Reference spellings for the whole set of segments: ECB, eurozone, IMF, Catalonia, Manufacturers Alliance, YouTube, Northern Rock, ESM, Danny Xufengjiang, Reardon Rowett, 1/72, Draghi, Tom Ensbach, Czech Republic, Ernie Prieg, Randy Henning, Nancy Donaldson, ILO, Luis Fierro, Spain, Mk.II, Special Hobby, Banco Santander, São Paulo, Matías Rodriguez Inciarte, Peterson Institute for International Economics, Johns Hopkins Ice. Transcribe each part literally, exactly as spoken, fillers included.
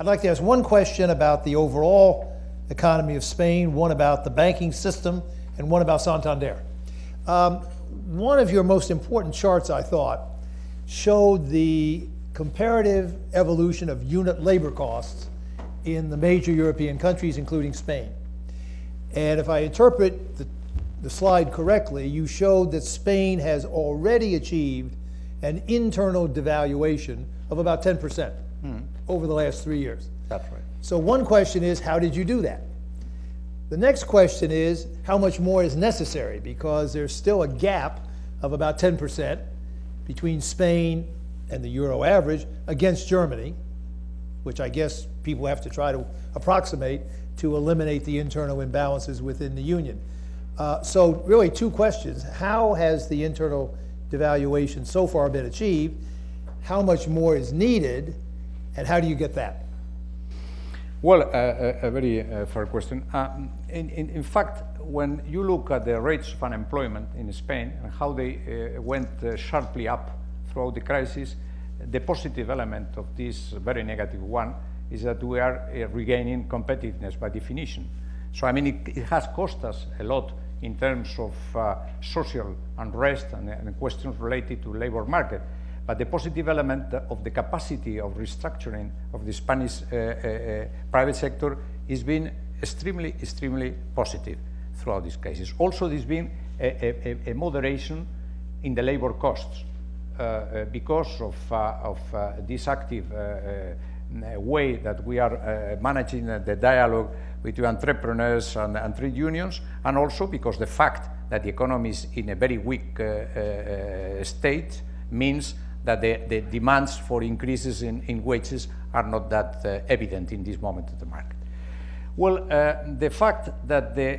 I'd like to ask one question about the overall economy of Spain, one about the banking system, and one about Santander. Um, one of your most important charts, I thought, showed the comparative evolution of unit labor costs in the major European countries, including Spain. And if I interpret the, the slide correctly, you showed that Spain has already achieved an internal devaluation of about ten percent mm. over the last three years. That's right. So one question is, how did you do that? The next question is, how much more is necessary? Because there's still a gap of about ten percent between Spain and the euro average against Germany, which I guess people have to try to approximate to eliminate the internal imbalances within the union. Uh, so really two questions. How has the internal devaluation so far been achieved? How much more is needed? And how do you get that? Well, uh, a, a very uh, fair question. Um, in, in, in fact, when you look at the rates of unemployment in Spain and how they uh, went uh, sharply up throughout the crisis, the positive element of this very negative one is that we are uh, regaining competitiveness by definition. So, I mean, it, it has cost us a lot in terms of uh, social unrest and, and questions related to labor market. But the positive element of the capacity of restructuring of the Spanish uh, uh, private sector has been extremely, extremely positive throughout these cases. Also, there's been a, a, a moderation in the labor costs uh, uh, because of, uh, of uh, this active uh, uh, way that we are uh, managing uh, the dialogue between entrepreneurs and, and trade unions, and also because the fact that the economy is in a very weak uh, uh, state means that the, the demands for increases in, in wages are not that uh, evident in this moment of the market. Well, uh, the fact that the,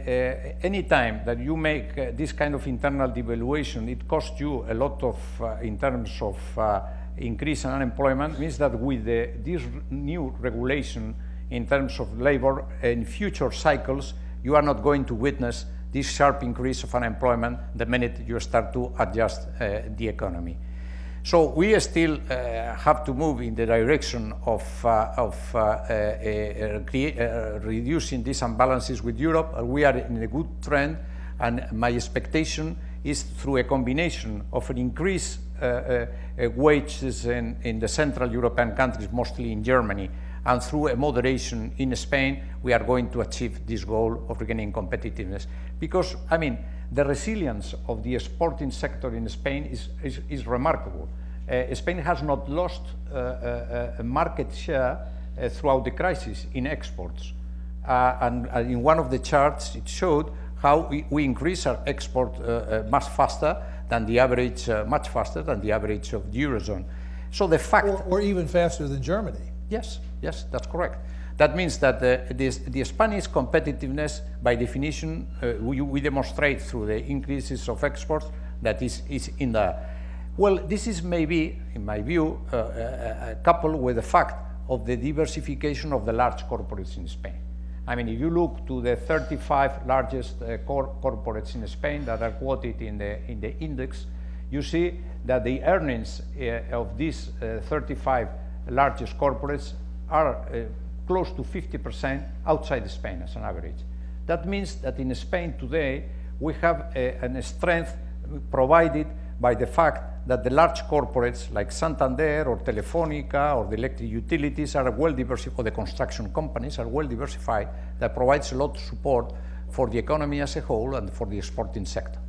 uh, any time that you make uh, this kind of internal devaluation, it costs you a lot of, uh, in terms of uh, increase in unemployment, means that with the, this new regulation in terms of labor in future cycles, you are not going to witness this sharp increase of unemployment the minute you start to adjust uh, the economy. So we still uh, have to move in the direction of, uh, of uh, uh, uh, uh, reducing these imbalances with Europe. We are in a good trend, and my expectation is through a combination of an increase uh, uh, uh, wages in, in the Central European countries, mostly in Germany, and through a moderation in Spain, we are going to achieve this goal of regaining competitiveness. Because, I mean, the resilience of the exporting sector in Spain is, is, is remarkable. Uh, Spain has not lost uh, a, a market share uh, throughout the crisis in exports. Uh, and, and in one of the charts, it showed how we, we increase our export uh, uh, much faster than the average, uh, much faster than the average of the Eurozone. So the fact- Or, or even faster than Germany. Yes, yes, that's correct. That means that the, the, the Spanish competitiveness, by definition, uh, we, we demonstrate through the increases of exports that is, is in the... Well, this is maybe, in my view, uh, uh, coupled with the fact of the diversification of the large corporates in Spain. I mean, if you look to the thirty-five largest uh, cor corporates in Spain that are quoted in the, in the index, you see that the earnings uh, of these uh, thirty-five largest corporates are uh, close to fifty percent outside Spain as an average. That means that in Spain today, we have a, a strength provided by the fact that the large corporates like Santander or Telefónica or the electric utilities are well diversified, or the construction companies are well diversified, that provides a lot of support for the economy as a whole and for the exporting sector.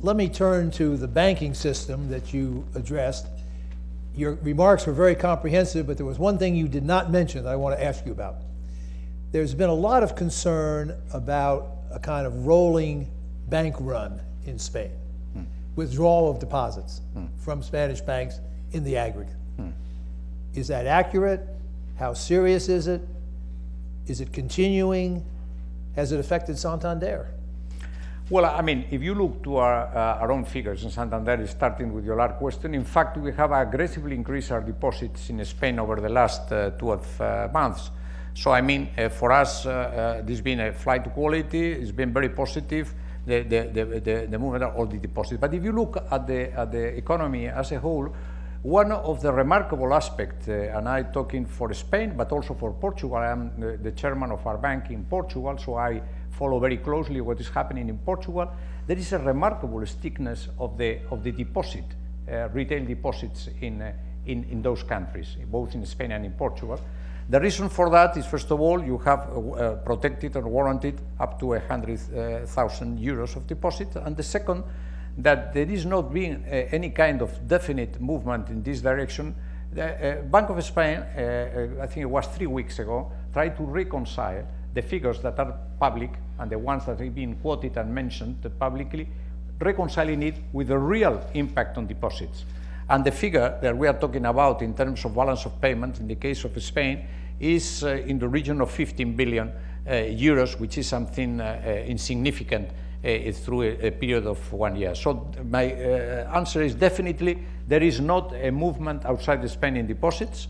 Let me turn to the banking system that you addressed. Your remarks were very comprehensive, but there was one thing you did not mention that I want to ask you about. There's been a lot of concern about a kind of rolling bank run in Spain, mm. withdrawal of deposits mm. from Spanish banks in the aggregate. Mm. Is that accurate? How serious is it? Is it continuing? Has it affected Santander? Well, I mean, if you look to our, uh, our own figures, and Santander is starting with your last question, in fact, we have aggressively increased our deposits in Spain over the last uh, twelve uh, months. So, I mean, uh, for us, uh, uh, there's been a flight to quality, it's been very positive, the, the, the, the, the movement of all the deposits. But if you look at the, at the economy as a whole, One of the remarkable aspects, uh, and I'm talking for Spain, but also for Portugal, I am the, the chairman of our bank in Portugal, so I follow very closely what is happening in Portugal. There is a remarkable thickness of the, of the deposit, uh, retail deposits in, uh, in, in those countries, both in Spain and in Portugal. The reason for that is, first of all, you have uh, protected and warranted up to one hundred thousand uh, euros of deposit, and the second, that there is not being uh, any kind of definite movement in this direction. The uh, Bank of Spain, uh, I think it was three weeks ago, tried to reconcile the figures that are public and the ones that have been quoted and mentioned publicly, reconciling it with the real impact on deposits. And the figure that we are talking about in terms of balance of payments in the case of Spain is uh, in the region of fifteen billion uh, euros, which is something uh, uh, insignificant Uh, through a, a period of one year. So my uh, answer is definitely there is not a movement outside the Spain in deposits.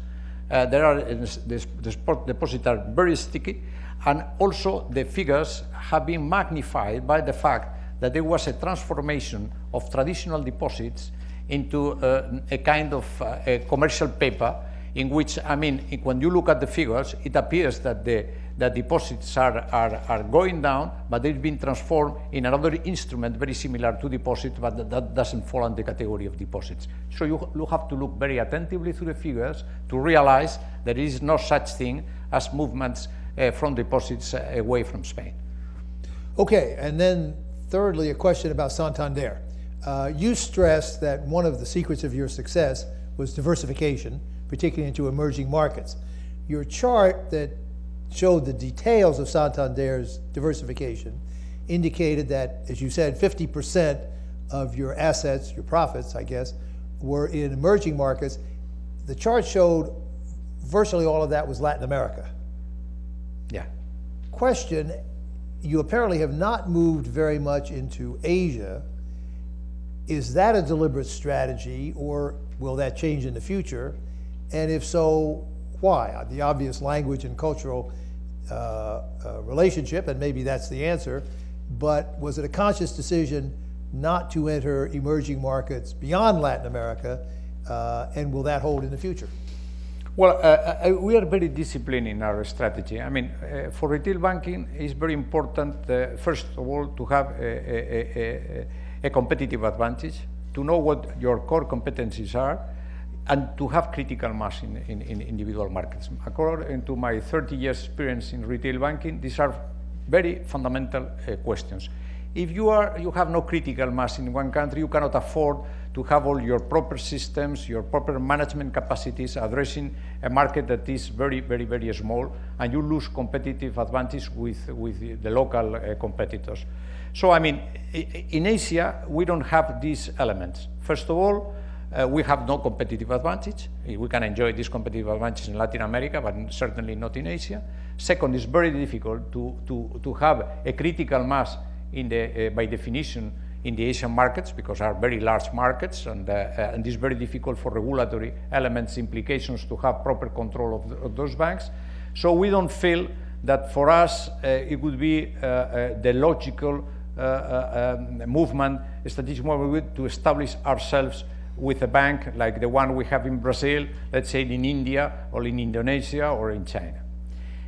Uh, there are uh, the, the spot deposits are very sticky, and also the figures have been magnified by the fact that there was a transformation of traditional deposits into uh, a kind of uh, a commercial paper, in which, I mean, when you look at the figures, it appears that the that deposits are, are, are going down, but they've been transformed in another instrument very similar to deposit, but that, that doesn't fall under the category of deposits. So you, you have to look very attentively through the figures to realize there is no such thing as movements uh, from deposits uh, away from Spain. Okay, and then thirdly, a question about Santander. Uh, you stressed that one of the secrets of your success was diversification, particularly into emerging markets. Your chart that showed the details of Santander's diversification indicated that, as you said, fifty percent of your assets, your profits, I guess, were in emerging markets. The chart showed virtually all of that was Latin America. Yeah. Question, you apparently have not moved very much into Asia. Is that a deliberate strategy, or will that change in the future? And if so, why? The obvious language and cultural uh, uh, relationship, and maybe that's the answer, but was it a conscious decision not to enter emerging markets beyond Latin America, uh, and will that hold in the future? Well, uh, I, we are very disciplined in our strategy. I mean, uh, for retail banking, it's very important, uh, first of all, to have a, a, a, a competitive advantage, to know what your core competencies are, and to have critical mass in, in, in individual markets. According to my thirty years experience in retail banking, these are very fundamental uh, questions. If you, are, you have no critical mass in one country, you cannot afford to have all your proper systems, your proper management capacities addressing a market that is very, very, very small, and you lose competitive advantage with, with the local uh, competitors. So, I mean, in Asia, we don't have these elements. First of all, Uh, we have no competitive advantage. We can enjoy this competitive advantage in Latin America, but certainly not in Asia. Second, it's very difficult to, to, to have a critical mass in the, uh, by definition in the Asian markets, because are very large markets, and, uh, uh, and it's very difficult for regulatory elements, implications to have proper control of, the, of those banks. So we don't feel that for us uh, it would be uh, uh, the logical uh, uh, um, movement, strategic movement to establish ourselves with a bank like the one we have in Brazil, let's say in India or in Indonesia or in China.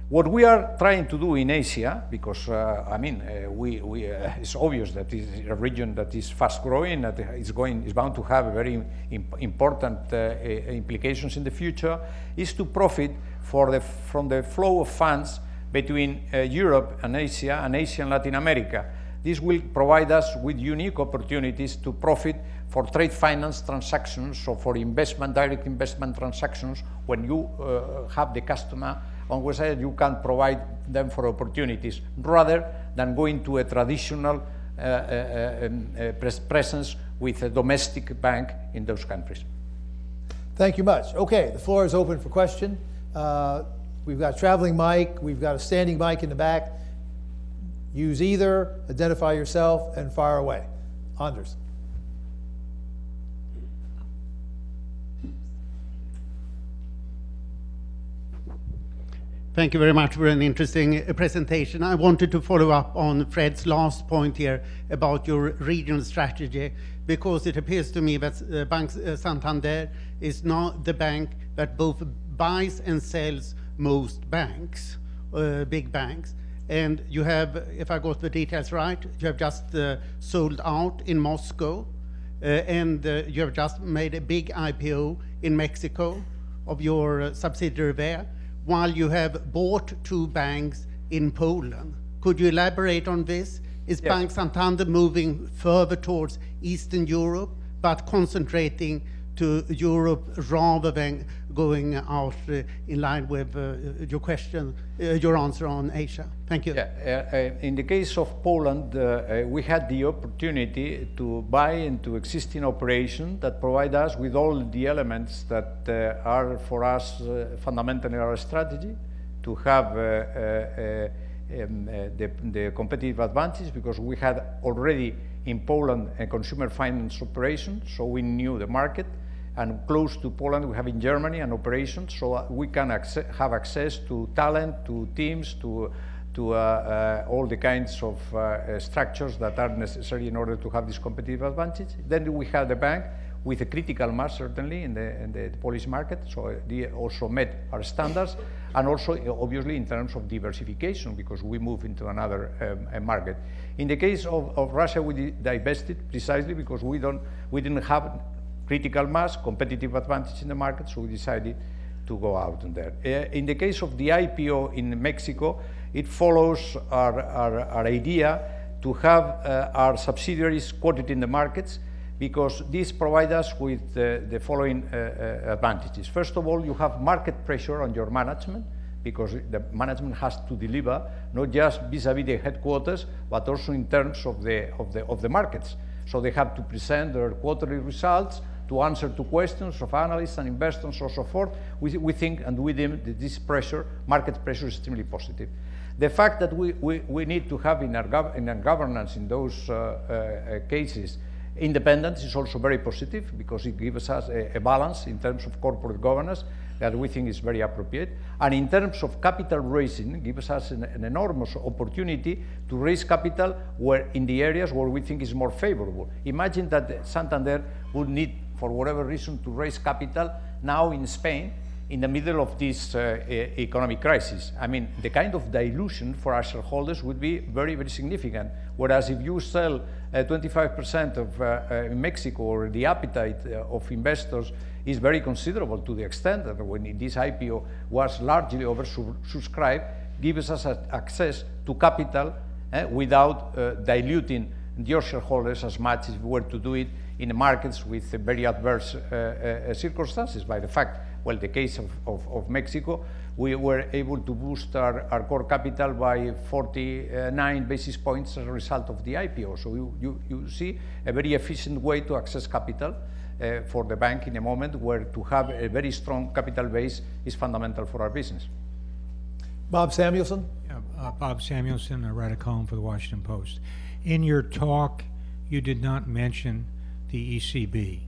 What we are trying to do in Asia, because uh, I mean, uh, we, we, uh, it's obvious that it's a region that is fast growing, that is, going, is bound to have very imp important uh, implications in the future, is to profit for the, from the flow of funds between uh, Europe and Asia, and Asia and Latin America. This will provide us with unique opportunities to profit for trade finance transactions or for investment, direct investment transactions, when you uh, have the customer on which side you can provide them for opportunities, rather than going to a traditional uh, uh, um, uh, presence with a domestic bank in those countries. Thank you much. Okay, the floor is open for question. Uh, we've got a traveling mic, we've got a standing mic in the back. Use either, identify yourself, and fire away. Anders. Thank you very much for an interesting presentation. I wanted to follow up on Fred's last point here about your regional strategy, because it appears to me that Bank Santander is not the bank that both buys and sells most banks, uh, big banks. And you have, if I got the details right, you have just uh, sold out in Moscow, uh, and uh, you have just made a big I P O in Mexico of your uh, subsidiary there, while you have bought two banks in Poland. Could you elaborate on this? Is yes. Bank Santander moving further towards Eastern Europe, but concentrating to Europe rather than going out uh, in line with uh, your question, uh, your answer on Asia? Thank you. Yeah, uh, uh, in the case of Poland, uh, uh, we had the opportunity to buy into existing operations that provide us with all the elements that uh, are for us uh, fundamentally our strategy, to have uh, uh, uh, um, uh, the, the competitive advantage, because we had already in Poland a consumer finance operation, so we knew the market. And close to Poland, we have in Germany an operation, so we can acce- have access to talent, to teams, to, to uh, uh, all the kinds of uh, uh, structures that are necessary in order to have this competitive advantage. Then we have the bank with a critical mass, certainly, in the, in the Polish market, so they also met our standards, and also, obviously, in terms of diversification, because we move into another um, market. In the case of, of Russia, we divested precisely because we, don't, we didn't have critical mass, competitive advantage in the market, so we decided to go out on there. Uh, in the case of the I P O in Mexico, it follows our, our, our idea to have uh, our subsidiaries quoted in the markets, because this provides us with uh, the following uh, uh, advantages. First of all, you have market pressure on your management, because the management has to deliver not just vis-a-vis the headquarters, but also in terms of the, of the, of the markets. So they have to present their quarterly results, to answer to questions of analysts and investors or so forth. We, we think and we deem that this pressure, market pressure, is extremely positive. The fact that we, we, we need to have in our, gov in our governance in those uh, uh, cases independence is also very positive, because it gives us a, a balance in terms of corporate governance that we think is very appropriate. And in terms of capital raising, it gives us an, an enormous opportunity to raise capital where in the areas where we think is more favorable. Imagine that Santander would need, for whatever reason, to raise capital now in Spain in the middle of this uh, economic crisis. I mean, the kind of dilution for our shareholders would be very, very significant. Whereas if you sell twenty-five percent uh, of uh, uh, Mexico, or the appetite uh, of investors is very considerable, to the extent that when this I P O was largely oversubscribed, gives us access to capital uh, without uh, diluting your shareholders as much as we were to do it in markets with very adverse uh, uh, circumstances. By the fact, well, the case of, of, of Mexico, we were able to boost our, our core capital by forty-nine basis points as a result of the I P O. So you, you, you see a very efficient way to access capital uh, for the bank in a moment where to have a very strong capital base is fundamental for our business. Bob Samuelson? Yeah, uh, Bob Samuelson, I write a column for the Washington Post. In your talk, you did not mention the E C B.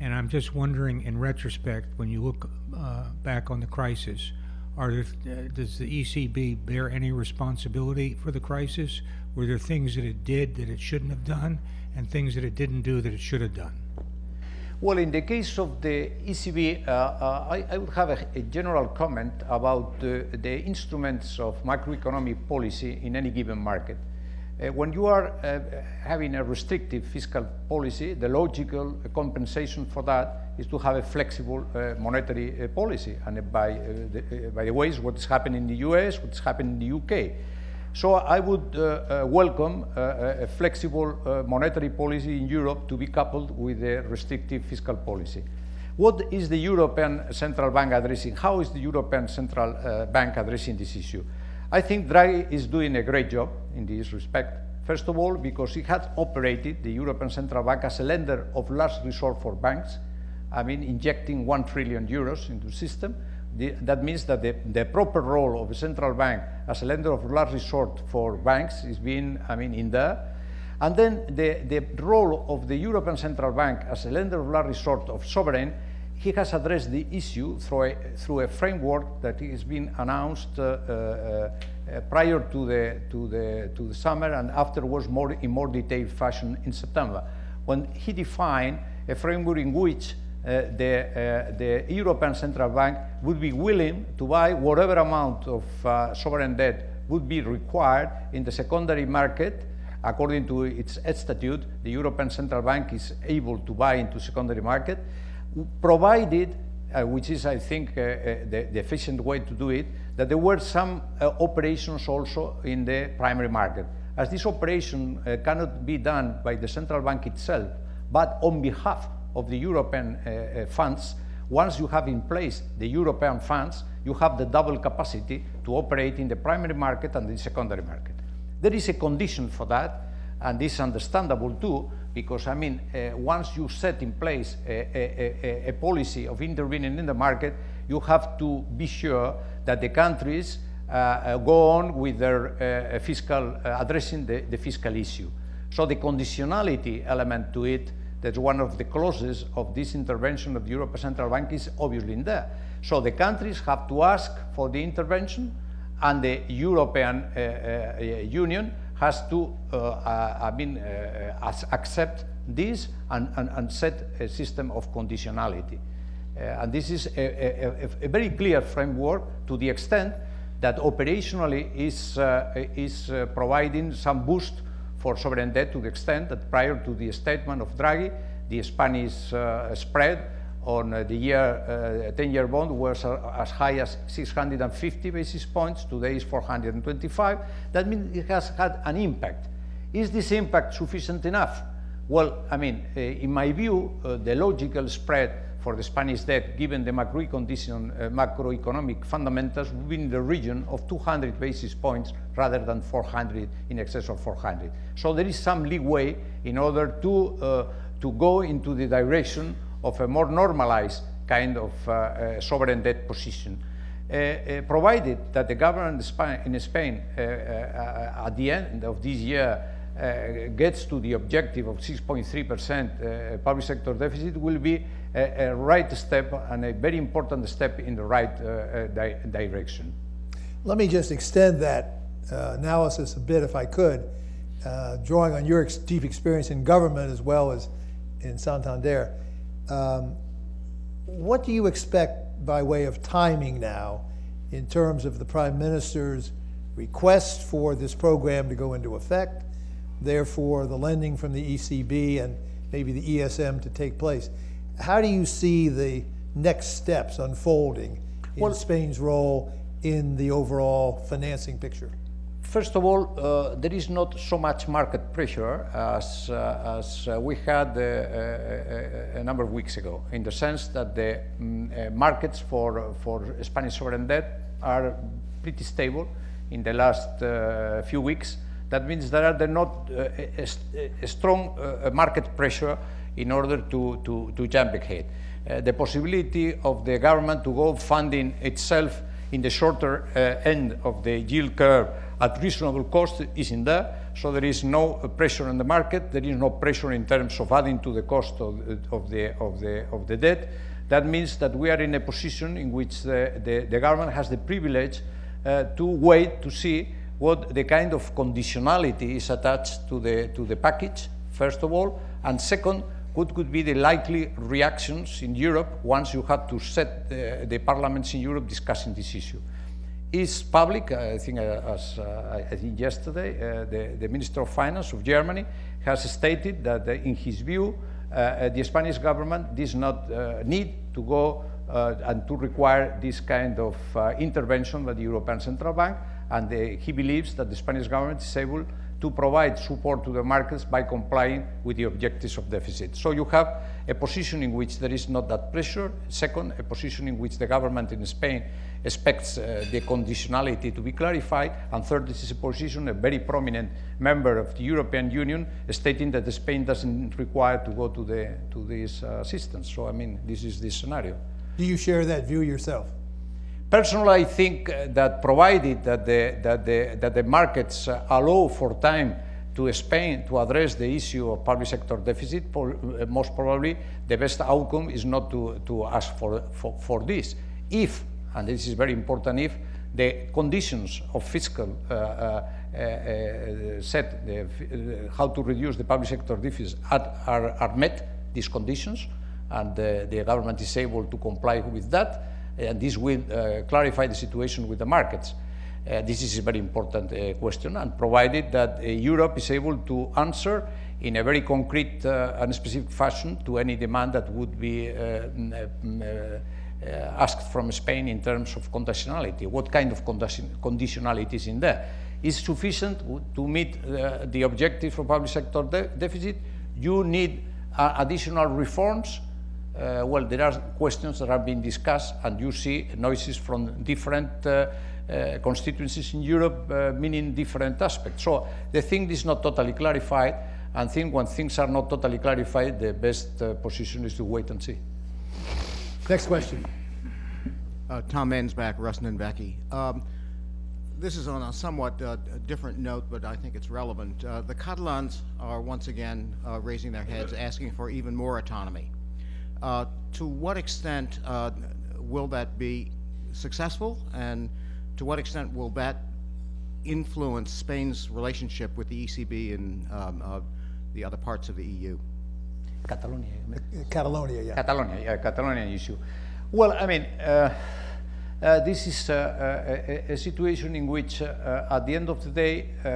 And I'm just wondering, in retrospect, when you look uh, back on the crisis, are there, uh, does the E C B bear any responsibility for the crisis? Were there things that it did that it shouldn't have done, and things that it didn't do that it should have done? Well, in the case of the E C B, uh, uh, I, I would have a, a general comment about uh, the instruments of macroeconomic policy in any given market. Uh, when you are uh, having a restrictive fiscal policy, the logical compensation for that is to have a flexible uh, monetary uh, policy. And uh, by, uh, the, uh, by the way, is what's happened in the U S, what's happened in the U K. So I would uh, uh, welcome uh, a flexible uh, monetary policy in Europe to be coupled with a restrictive fiscal policy. What is the European Central Bank addressing? How is the European Central uh, Bank addressing this issue? I think Draghi is doing a great job in this respect. First of all, because he had operated the European Central Bank as a lender of last resort for banks. I mean, injecting one trillion euros into the system. The, that means that the, the proper role of a central bank as a lender of last resort for banks is being, I mean, in there. And then the, the role of the European Central Bank as a lender of last resort of sovereign He has addressed the issue through a, through a framework that has been announced uh, uh, uh, prior to the, to, the, to the summer and afterwards more, in more detailed fashion in September, when he defined a framework in which uh, the, uh, the European Central Bank would be willing to buy whatever amount of uh, sovereign debt would be required in the secondary market. According to its statute, the European Central Bank is able to buy into secondary market, provided, uh, which is, I think, uh, uh, the, the efficient way to do it, that there were some uh, operations also in the primary market. As this operation uh, cannot be done by the central bank itself, but on behalf of the European uh, funds, once you have in place the European funds, you have the double capacity to operate in the primary market and the secondary market. There is a condition for that, and this is understandable too, because, I mean, uh, once you set in place a, a, a, a policy of intervening in the market, you have to be sure that the countries uh, go on with their uh, fiscal, uh, addressing the, the fiscal issue. So the conditionality element to it, that's one of the clauses of this intervention of the European Central Bank, is obviously in there. So the countries have to ask for the intervention, and the European uh, uh, Union has to uh, uh, I mean, uh, accept this and, and, and set a system of conditionality. Uh, and this is a, a, a very clear framework to the extent that operationally is, uh, is uh, providing some boost for sovereign debt to the extent that prior to the statement of Draghi, the Spanish uh, spread on uh, the year, uh, ten-year bond was uh, as high as six hundred fifty basis points. Today is four hundred twenty-five. That means it has had an impact. Is this impact sufficient enough? Well, I mean, uh, in my view, uh, the logical spread for the Spanish debt, given the macro condition, uh, macroeconomic fundamentals, would be in the region of two hundred basis points rather than four hundred, in excess of four hundred. So there is some leeway in order to, uh, to go into the direction of a more normalized kind of uh, uh, sovereign debt position, uh, uh, provided that the government in Spain uh, uh, at the end of this year uh, gets to the objective of six point three percent uh, public sector deficit, will be a, a right step and a very important step in the right uh, di direction. Let me just extend that uh, analysis a bit, if I could, uh, drawing on your ex deep experience in government as well as in Santander. Um, what do you expect by way of timing now in terms of the Prime Minister's request for this program to go into effect, therefore the lending from the E C B and maybe the E S M to take place? How do you see the next steps unfolding in well, Spain's role in the overall financing picture? First of all, uh, there is not so much market pressure as, uh, as uh, we had uh, a, a number of weeks ago, in the sense that the um, uh, markets for, for Spanish sovereign debt are pretty stable in the last uh, few weeks. That means there are not uh, a, a strong uh, market pressure in order to, to, to jump ahead. Uh, the possibility of the government to go funding itself in the shorter uh, end of the yield curve at reasonable cost is in there, so there is no pressure on the market. There is no pressure in terms of adding to the cost of, of, the, of, the, of the debt. That means that we are in a position in which the, the, the government has the privilege uh, to wait to see what the kind of conditionality is attached to the, to the package, first of all, and second, what could be the likely reactions in Europe once you had to set the, the parliaments in Europe discussing this issue. Is public, I think, uh, as uh, I think yesterday, uh, the, the Minister of Finance of Germany has stated that uh, in his view, uh, the Spanish government does not uh, need to go uh, and to require this kind of uh, intervention by the European Central Bank, and uh, he believes that the Spanish government is able to provide support to the markets by complying with the objectives of deficit. So you have a position in which there is not that pressure. Second, a position in which the government in Spain expects uh, the conditionality to be clarified. And third, this is a position, a very prominent member of the European Union stating that Spain doesn't require to go to, the, to this uh, assistance. So, I mean, this is the scenario. Do you share that view yourself? Personally, I think that provided that the, that the, that the markets allow for time to Spain to address the issue of public sector deficit, most probably the best outcome is not to, to ask for, for, for this. If, and this is very important, if the conditions of fiscal uh, uh, uh, set, the, uh, how to reduce the public sector deficit at, are, are met, these conditions, and uh, the government is able to comply with that, and this will uh, clarify the situation with the markets. Uh, this is a very important uh, question, and provided that uh, Europe is able to answer in a very concrete uh, and specific fashion to any demand that would be uh, uh, uh, asked from Spain in terms of conditionality. What kind of condition conditionality is in there? Is sufficient to meet uh, the objective for public sector de deficit? You need uh, additional reforms? Uh, well, there are questions that have been discussed, and you see noises from different uh, Uh, constituencies in Europe, uh, meaning different aspects. So the thing is not totally clarified, and think when things are not totally clarified, the best uh, position is to wait and see. Next question. Uh, Tom Ensbach, Rustin and Becky. Um, this is on a somewhat uh, different note, but I think it's relevant. Uh, the Catalans are once again uh, raising their heads, asking for even more autonomy. Uh, to what extent uh, will that be successful, and to what extent will that influence Spain's relationship with the E C B and um, uh, the other parts of the E U? Catalonia. Catalonia, yeah. Catalonia, yeah, Catalonia issue. Well, I mean, uh, uh, this is uh, a, a situation in which, uh, at the end of the day, uh,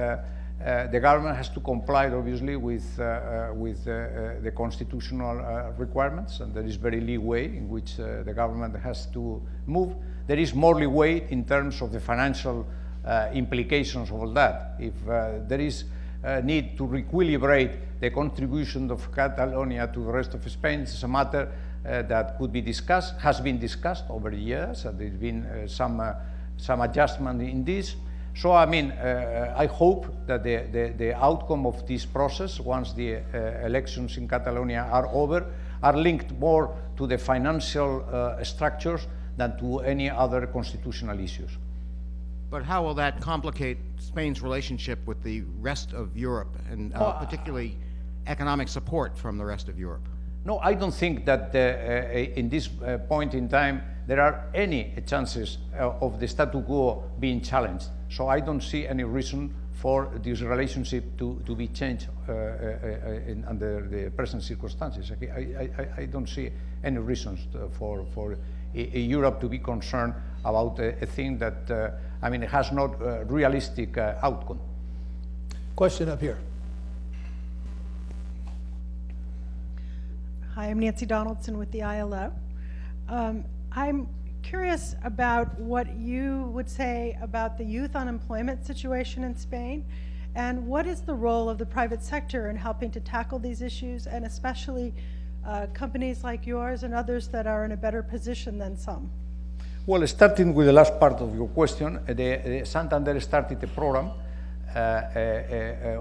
uh, the government has to comply, obviously, with, uh, uh, with uh, uh, the constitutional uh, requirements, and there is very leeway in which uh, the government has to move. There is more leeway in terms of the financial uh, implications of all that. If uh, there is a need to re-equilibrate the contribution of Catalonia to the rest of Spain, it's a matter uh, that could be discussed, has been discussed over the years, and there's been uh, some, uh, some adjustment in this. So, I mean, uh, I hope that the, the, the outcome of this process, once the uh, elections in Catalonia are over, are linked more to the financial uh, structures than to any other constitutional issues. But how will that complicate Spain's relationship with the rest of Europe, and uh, oh, particularly economic support from the rest of Europe? No, I don't think that uh, uh, in this uh, point in time there are any chances uh, of the statu quo being challenged. So I don't see any reason for this relationship to, to be changed uh, uh, uh, in, under the present circumstances. I, I, I, I don't see any reasons to, for, for Europe to be concerned about a, a thing that, uh, I mean, it has not a realistic uh, outcome. Question up here. Hi, I'm Nancy Donaldson with the I L O. Um, I'm curious about what you would say about the youth unemployment situation in Spain, and what is the role of the private sector in helping to tackle these issues, and especially Uh, companies like yours and others that are in a better position than some? Well, starting with the last part of your question, the, the Santander started a program uh, uh,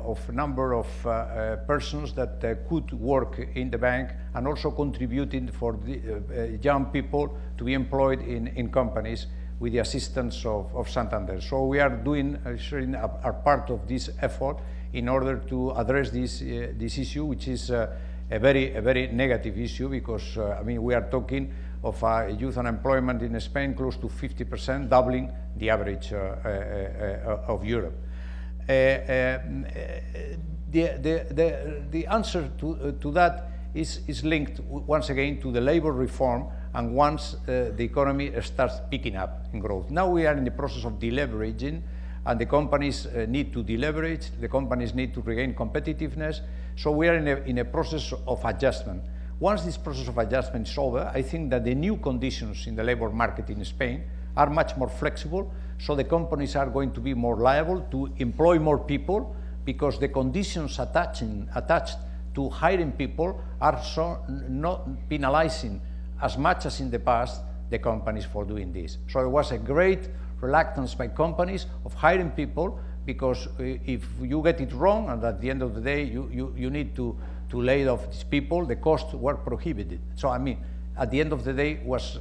uh, of a number of uh, uh, persons that uh, could work in the bank, and also contributing for the, uh, young people to be employed in, in companies with the assistance of, of Santander. So we are doing, uh, sharing our part of this effort in order to address this, uh, this issue, which is uh, A very, a very negative issue, because uh, I mean, we are talking of uh, youth unemployment in Spain close to fifty percent, doubling the average uh, uh, uh, of Europe. Uh, uh, the, the, the, the answer to, uh, to that is, is linked once again to the labor reform, and once uh, the economy starts picking up in growth. Now we are in the process of deleveraging, and the companies uh, need to deleverage, the companies need to regain competitiveness. So we are in a, in a process of adjustment. Once this process of adjustment is over, I think that the new conditions in the labor market in Spain are much more flexible, so the companies are going to be more liable to employ more people, because the conditions attaching, attached to hiring people are so not penalizing as much as in the past the companies for doing this. So there was a great reluctance by companies of hiring people, because if you get it wrong, and at the end of the day you, you, you need to, to lay off these people, the costs were prohibited. So I mean, at the end of the day was uh,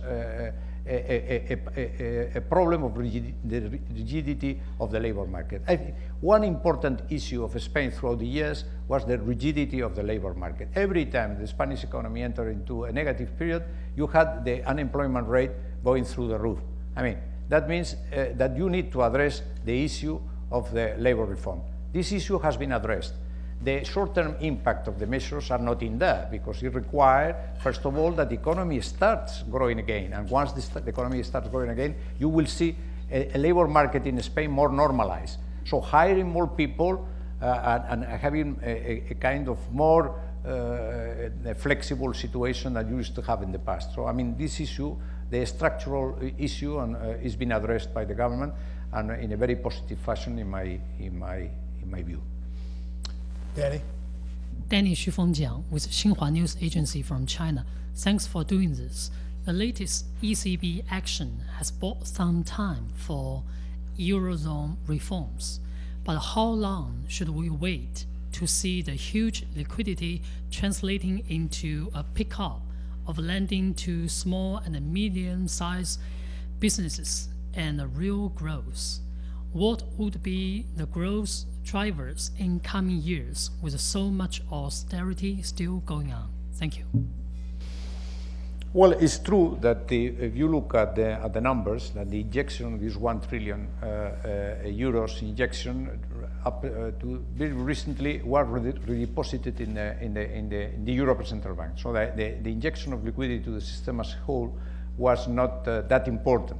a, a, a, a problem of rigid, the rigidity of the labor market. I think one important issue of Spain throughout the years was the rigidity of the labor market. Every time the Spanish economy entered into a negative period, you had the unemployment rate going through the roof. I mean, that means uh, that you need to address the issue of the labor reform. This issue has been addressed. The short-term impact of the measures are not in there, because it requires, first of all, that the economy starts growing again. And once this, the economy starts growing again, you will see a, a labor market in Spain more normalized. So hiring more people uh, and, and having a, a kind of more uh, a flexible situation that you used to have in the past. So, I mean, this issue, the structural issue, and, uh, is being addressed by the government, and in a very positive fashion, in my, in my, in my view. Danny? Danny Xufengjiang with Xinhua News Agency from China. Thanks for doing this. The latest E C B action has bought some time for Eurozone reforms. But how long should we wait to see the huge liquidity translating into a pickup of lending to small and medium-sized businesses and a real growth? What would be the growth drivers in coming years with so much austerity still going on? Thank you. Well, it's true that the, if you look at the, at the numbers, that the injection of this one trillion uh, uh, euros injection up uh, to very recently was redeposited in the, in the, in the, in the European Central Bank. So the, the, the injection of liquidity to the system as a whole was not uh, that important.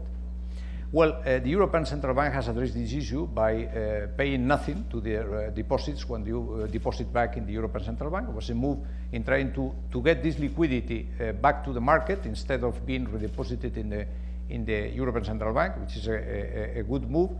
Well, uh, the European Central Bank has addressed this issue by uh, paying nothing to their uh, deposits when you uh, deposit back in the European Central Bank. It was a move in trying to, to get this liquidity uh, back to the market instead of being redeposited in the, in the European Central Bank, which is a, a, a good move.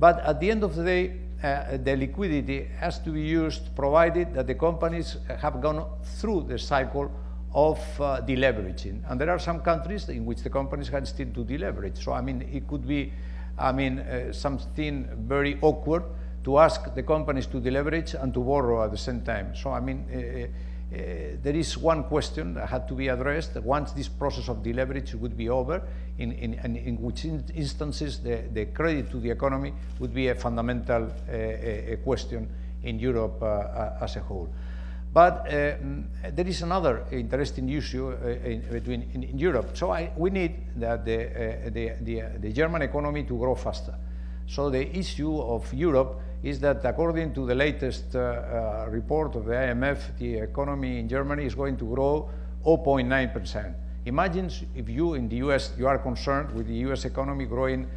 But at the end of the day, uh, the liquidity has to be used provided that the companies have gone through the cycle of uh, deleveraging, and there are some countries in which the companies can still do deleverage. So I mean, it could be, I mean, uh, something very awkward to ask the companies to deleverage and to borrow at the same time. So I mean, uh, uh, there is one question that had to be addressed once this process of deleverage would be over, in, in, in, in which in instances the, the credit to the economy would be a fundamental uh, a, a question in Europe uh, as a whole. But uh, there is another interesting issue uh, in, between in, in Europe. So I, we need that the, uh, the, the, the German economy to grow faster. So the issue of Europe is that, according to the latest uh, uh, report of the I M F, the economy in Germany is going to grow zero point nine percent. Imagine if you in the U S, you are concerned with the U S economy growing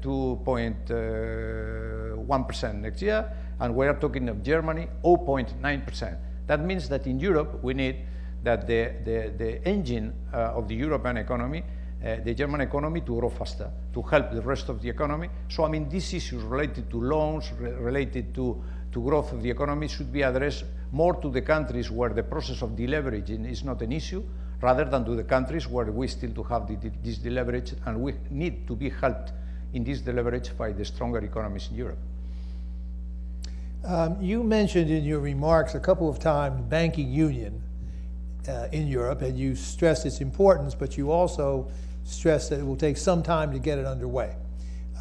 two point one percent uh, next year, and we are talking of Germany zero point nine percent. That means that in Europe, we need that the, the, the engine uh, of the European economy, uh, the German economy, to grow faster, to help the rest of the economy. So I mean, these issues related to loans, re related to, to growth of the economy, should be addressed more to the countries where the process of deleveraging is not an issue, rather than to the countries where we still do have the, the, this deleverage, and we need to be helped in this deleverage by the stronger economies in Europe. Um, you mentioned in your remarks a couple of times banking union uh, in Europe, and you stressed its importance, but you also stressed that it will take some time to get it underway.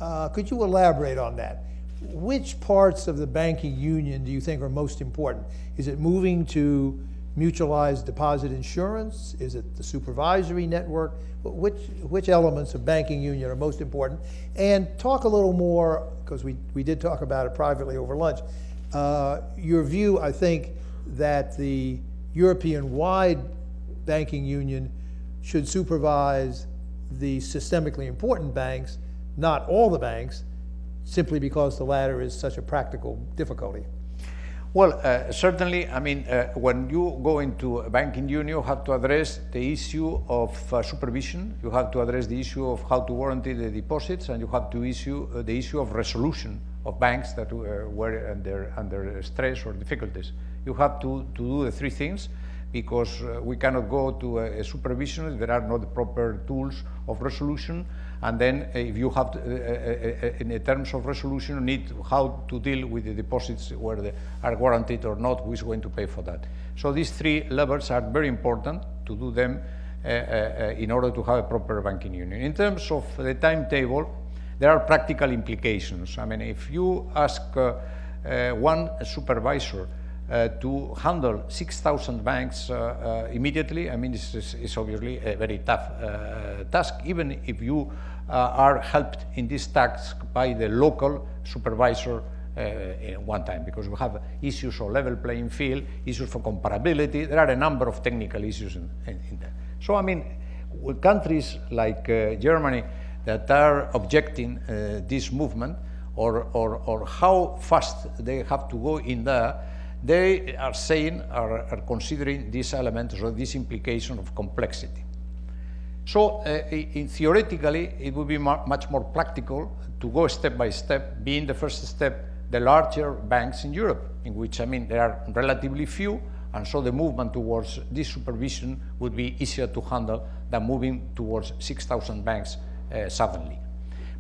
Uh, could you elaborate on that? Which parts of the banking union do you think are most important? Is it moving to mutualized deposit insurance? Is it the supervisory network? Which, which elements of banking union are most important? And talk a little more, because we, we did talk about it privately over lunch, Uh, your view, I think, that the European-wide banking union should supervise the systemically important banks, not all the banks, simply because the latter is such a practical difficulty. Well, uh, certainly, I mean, uh, when you go into a banking union, you have to address the issue of uh, supervision, you have to address the issue of how to guarantee the deposits, and you have to issue uh, the issue of resolution of banks that uh, were under, under stress or difficulties. You have to, to do the three things, because uh, we cannot go to a, a supervision if there are not the proper tools of resolution. And then uh, if you have, to, uh, uh, uh, in the terms of resolution, you need how to deal with the deposits, where they are guaranteed or not, who is going to pay for that. So these three levels are very important to do them uh, uh, in order to have a proper banking union. In terms of the timetable, there are practical implications. I mean, if you ask uh, uh, one supervisor uh, to handle six thousand banks uh, uh, immediately, I mean, this is, is obviously a very tough uh, task, even if you uh, are helped in this task by the local supervisor uh, at one time, because we have issues of level playing field, issues for comparability. There are a number of technical issues in, in, in that. So, I mean, with countries like uh, Germany that are objecting uh, this movement, or, or, or how fast they have to go in there, they are saying, are, are considering these elements or this implication of complexity. So, uh, in theoretically, it would be much more practical to go step by step, being the first step, the larger banks in Europe, in which, I mean, there are relatively few, and so the movement towards this supervision would be easier to handle than moving towards six thousand banks Uh, suddenly.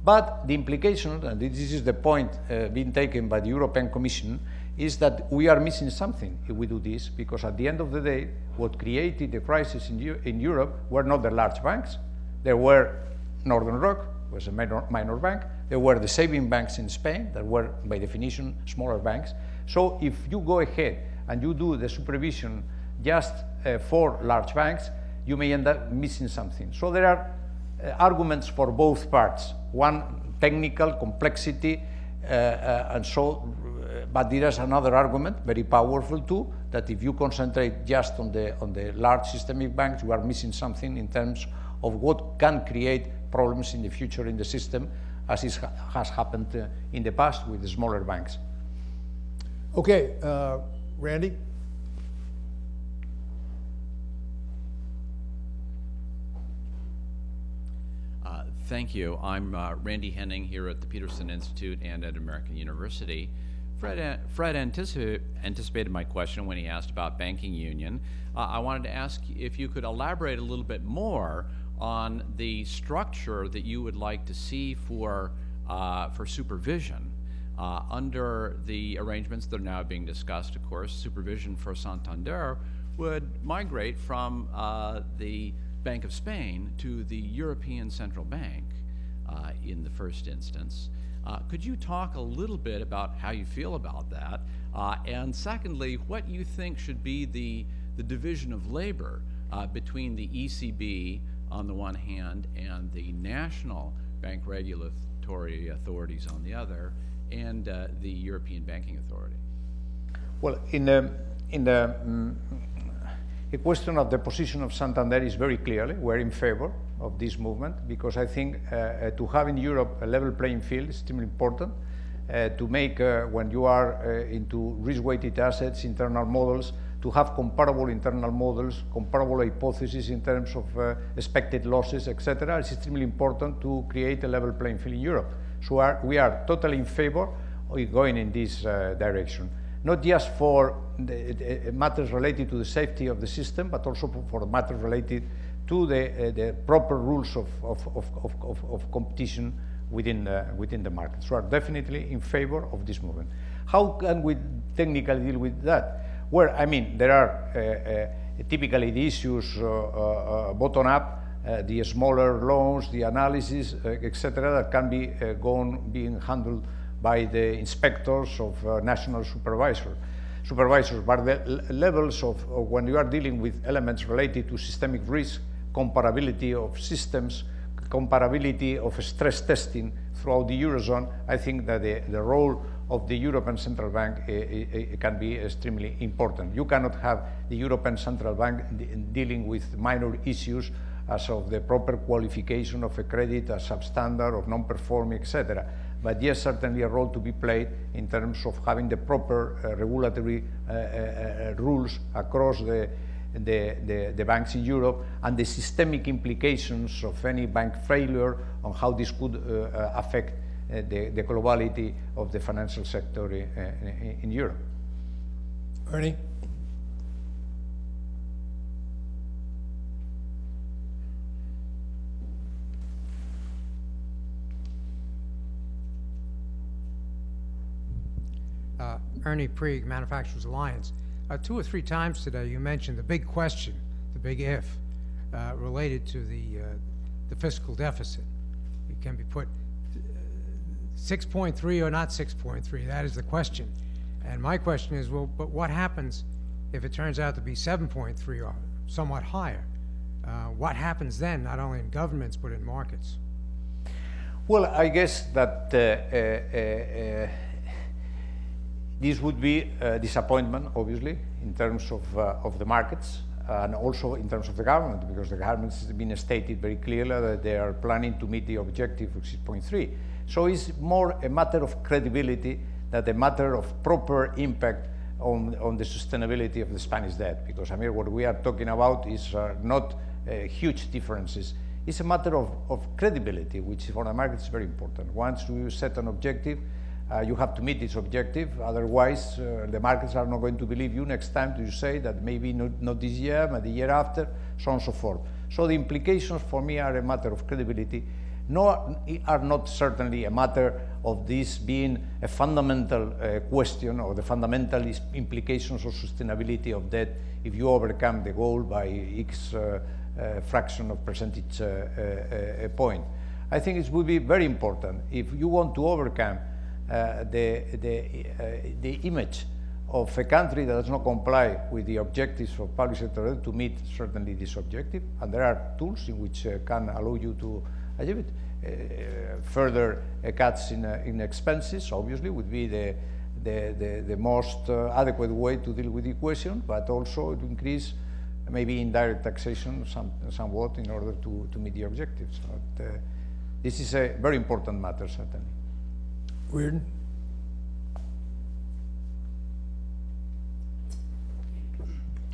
But the implication, and this is the point uh, being taken by the European Commission, is that we are missing something if we do this, because at the end of the day, what created the crisis in, in Europe were not the large banks. There were Northern Rock, was a minor, minor bank. There were the saving banks in Spain that were, by definition, smaller banks. So if you go ahead and you do the supervision just uh, for large banks, you may end up missing something. So there are Uh, arguments for both parts. One, technical complexity, uh, uh, and so, uh, but there is another argument, very powerful too, that if you concentrate just on the, on the large systemic banks, you are missing something in terms of what can create problems in the future in the system, as is, has happened uh, in the past with the smaller banks. Okay, uh, Randy? Thank you. I'm uh, Randy Henning here at the Peterson Institute and at American University. Fred, an Fred anticip anticipated my question when he asked about banking union. Uh, I wanted to ask if you could elaborate a little bit more on the structure that you would like to see for, uh, for supervision uh, under the arrangements that are now being discussed. Of course, supervision for Santander would migrate from uh, the Bank of Spain to the European Central Bank uh, in the first instance. Uh, could you talk a little bit about how you feel about that? Uh, and secondly, what you think should be the, the division of labor uh, between the E C B on the one hand and the national bank regulatory authorities on the other, and uh, the European Banking Authority? Well, in the, in the um, the question of the position of Santander is very clearly, we're in favor of this movement, because I think uh, to have in Europe a level playing field is extremely important uh, to make, uh, when you are uh, into risk-weighted assets, internal models, to have comparable internal models, comparable hypotheses in terms of uh, expected losses, et cetera. It's extremely important to create a level playing field in Europe. So are, we are totally in favor of going in this uh, direction. Not just for the, uh, matters related to the safety of the system, but also for matters related to the, uh, the proper rules of, of, of, of, of competition within, uh, within the market. So we are definitely in favor of this movement. How can we technically deal with that? Well, I mean, there are uh, uh, typically the issues uh, uh, bottom-up, uh, the smaller loans, the analysis, uh, et cetera, that can be uh, gone being handled by the inspectors of uh, national supervisor, supervisors, but the levels of, of when you are dealing with elements related to systemic risk, comparability of systems, comparability of stress testing throughout the Eurozone, I think that the, the role of the European Central Bank uh, uh, can be extremely important. You cannot have the European Central Bank de dealing with minor issues as of the proper qualification of a credit as substandard, of non-performing, et cetera. But yes, certainly a role to be played in terms of having the proper uh, regulatory uh, uh, rules across the, the, the, the banks in Europe, and the systemic implications of any bank failure on how this could uh, affect uh, the, the globality of the financial sector uh, in, in Europe. Ernie? Uh, Ernie Prieg, Manufacturers Alliance. Uh, two or three times today you mentioned the big question, the big if. uh, related to the, uh, the fiscal deficit. It can be put six point three or not six point three, that is the question. And my question is, well, but what happens if it turns out to be seven point three or somewhat higher? Uh, what happens then, not only in governments, but in markets? Well, I guess that uh, uh, uh, this would be a disappointment, obviously, in terms of, uh, of the markets and also in terms of the government, because the government has been stated very clearly that they are planning to meet the objective of six point three. So it's more a matter of credibility than a matter of proper impact on, on the sustainability of the Spanish debt. Because, I mean, what we are talking about is uh, not uh, huge differences. It's a matter of, of credibility, which for the market is very important. Once you set an objective, uh, you have to meet this objective. Otherwise, uh, the markets are not going to believe you next time you say that maybe not, not this year, but the year after, so on and so forth. So the implications for me are a matter of credibility. No, are not certainly a matter of this being a fundamental uh, question or the fundamental implications of sustainability of debt if you overcome the goal by X uh, uh, fraction of percentage uh, uh, uh, point. I think it would be very important if you want to overcome uh, the, the, uh, the image of a country that does not comply with the objectives for public sector debt to meet certainly this objective. And there are tools in which uh, can allow you to achieve it. Uh, further uh, cuts in, uh, in expenses, obviously, would be the, the, the, the most uh, adequate way to deal with the question, but also to increase maybe indirect taxation some, somewhat in order to, to meet the objectives. But, uh, this is a very important matter, certainly. Weird.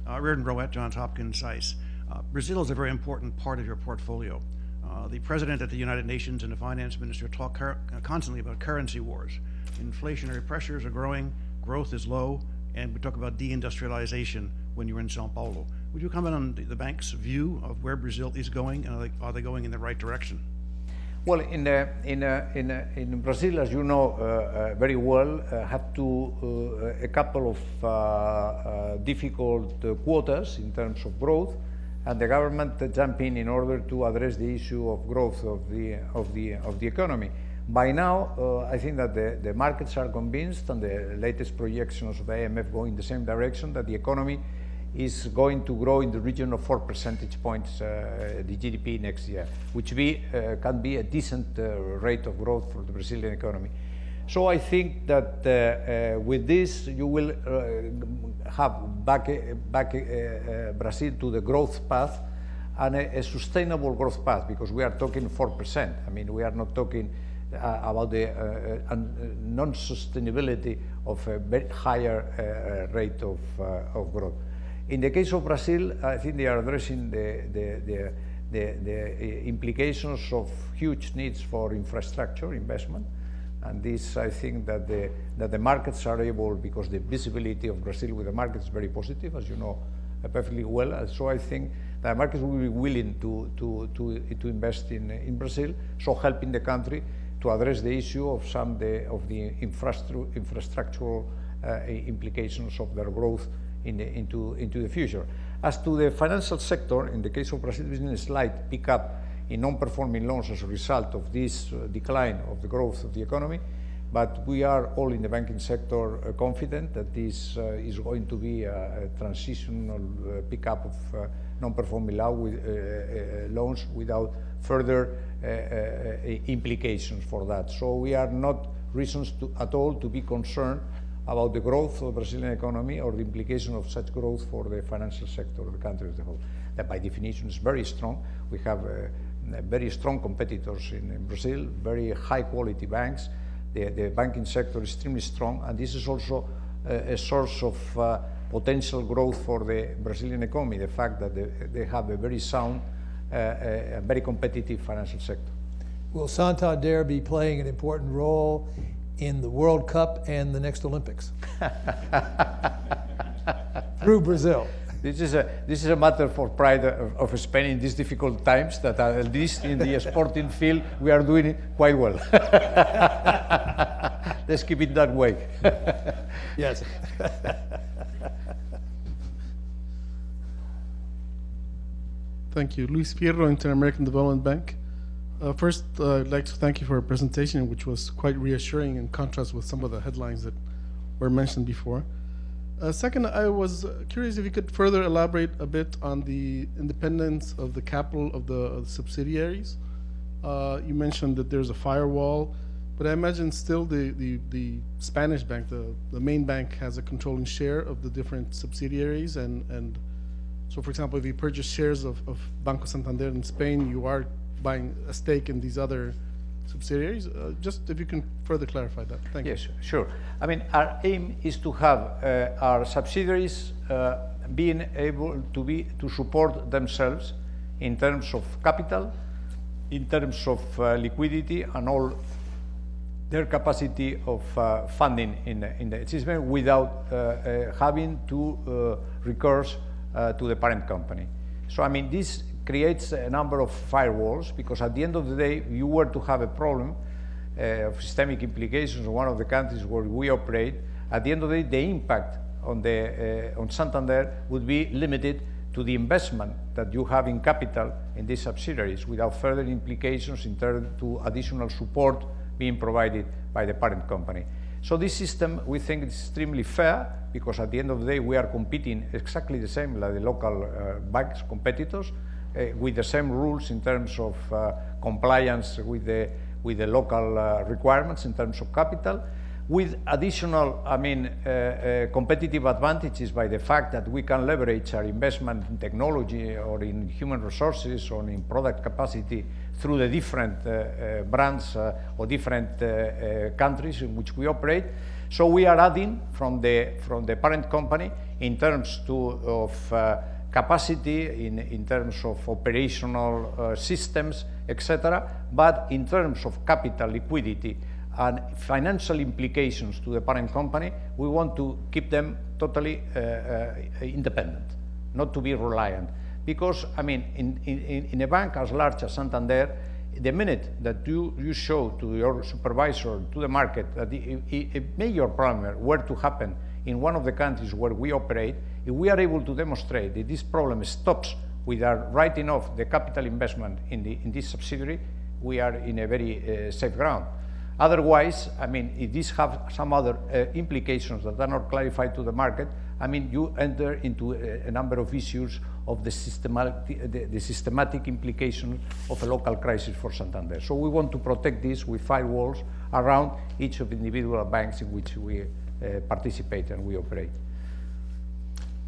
Uh, Reardon Rowett, Johns Hopkins Ice. Uh, Brazil is a very important part of your portfolio. Uh, the President at the United Nations and the Finance Minister talk constantly about currency wars. Inflationary pressures are growing, growth is low, and we talk about deindustrialization when you're in São Paulo. Would you comment on the, the bank's view of where Brazil is going, and are they, are they going in the right direction? Well, in, uh, in, uh, in, uh, in Brazil, as you know uh, uh, very well, uh, have to uh, a couple of uh, uh, difficult uh, quarters in terms of growth, and the government uh, jumped in in order to address the issue of growth of the, of the, of the economy. By now, uh, I think that the, the markets are convinced, and the latest projections of the I M F go in the same direction, that the economy is going to grow in the region of four percentage points, uh, the G D P next year, which be, uh, can be a decent uh, rate of growth for the Brazilian economy. So I think that uh, uh, with this, you will uh, have back, back uh, uh, Brazil to the growth path, and a, a sustainable growth path, because we are talking four percent. I mean, we are not talking uh, about the uh, uh, non-sustainability of a higher uh, rate of, uh, of growth. In the case of Brazil, I think they are addressing the, the, the, the, the implications of huge needs for infrastructure investment. And this, I think that the, that the markets are able, because the visibility of Brazil with the markets is very positive, as you know perfectly well. And so I think that markets will be willing to, to, to, to invest in, in Brazil, so helping the country to address the issue of some the, of the infrastru infrastructural uh, implications of their growth in the, into, into the future. As to the financial sector, in the case of Brazil, there's been a slight pickup in non-performing loans as a result of this uh, decline of the growth of the economy, but we are all in the banking sector uh, confident that this uh, is going to be a, a transitional uh, pickup of uh, non-performing loan with, uh, uh, loans without further uh, uh, implications for that. So we are not reasons to, at all to be concerned about the growth of the Brazilian economy or the implication of such growth for the financial sector of the country as a whole. That by definition is very strong. We have uh, very strong competitors in, in Brazil, very high quality banks. The, the banking sector is extremely strong, and this is also uh, a source of uh, potential growth for the Brazilian economy, the fact that they, they have a very sound, uh, uh, very competitive financial sector. Will Santander be playing an important role in the World Cup and the next Olympics? Through Brazil. This is a this is a matter for pride of, of Spain in these difficult times. That at least in the sporting field we are doing it quite well. Let's keep it that way. Yes. Thank you. Luis Fierro, Inter American Development Bank. Uh, first, uh, I'd like to thank you for your presentation, which was quite reassuring in contrast with some of the headlines that were mentioned before. Uh, second, I was curious if you could further elaborate a bit on the independence of the capital of the, of the subsidiaries. Uh, you mentioned that there's a firewall, but I imagine still the, the, the Spanish bank, the, the main bank, has a controlling share of the different subsidiaries. And, and so, for example, if you purchase shares of, of Banco Santander in Spain, you are buying a stake in these other subsidiaries. Uh, just if you can further clarify that. Thank yes, you. Yes, sure. I mean, our aim is to have uh, our subsidiaries uh, being able to be to support themselves in terms of capital, in terms of uh, liquidity, and all their capacity of uh, funding in the, in the system without uh, uh, having to uh, recourse uh, to the parent company. So, I mean, this creates a number of firewalls, because at the end of the day, you were to have a problem uh, of systemic implications in one of the countries where we operate, at the end of the day, the impact on, the, uh, on Santander would be limited to the investment that you have in capital in these subsidiaries, without further implications in turn to additional support being provided by the parent company. So this system, we think, is extremely fair, because at the end of the day, we are competing exactly the same like the local uh, banks competitors, Uh, with the same rules in terms of uh, compliance with the with the local uh, requirements in terms of capital, with additional, I mean, uh, uh, competitive advantages by the fact that we can leverage our investment in technology or in human resources or in product capacity through the different uh, uh, brands uh, or different uh, uh, countries in which we operate. So we are adding from the from the parent company in terms to of. Uh, capacity in, in terms of operational uh, systems, et cetera, but in terms of capital, liquidity, and financial implications to the parent company, we want to keep them totally uh, uh, independent, not to be reliant. Because, I mean, in, in, in a bank as large as Santander, the minute that you, you show to your supervisor, to the market, that a major problem were to happen in one of the countries where we operate, if we are able to demonstrate that this problem stops with our writing off the capital investment in, the, in this subsidiary, we are in a very uh, safe ground. Otherwise, I mean, if this has some other uh, implications that are not clarified to the market, I mean, you enter into a, a number of issues of the systematic, the, the systematic implication of a local crisis for Santander. So we want to protect this with firewalls around each of the individual banks in which we uh, participate and we operate.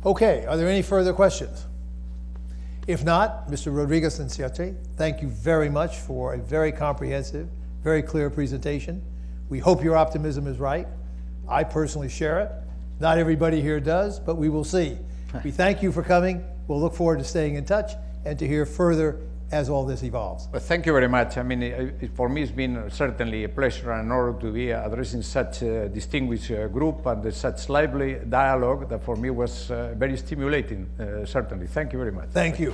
Okay, are there any further questions? If not, Mister Rodriguez Inciarte, thank you very much for a very comprehensive, very clear presentation. We hope your optimism is right. I personally share it. Not everybody here does, but we will see. We thank you for coming. We'll look forward to staying in touch and to hear further as all this evolves. Well, thank you very much. I mean, it, for me, it's been certainly a pleasure and an honor to be addressing such a distinguished uh, group and such lively dialogue that for me was uh, very stimulating, uh, certainly. Thank you very much. Thank you.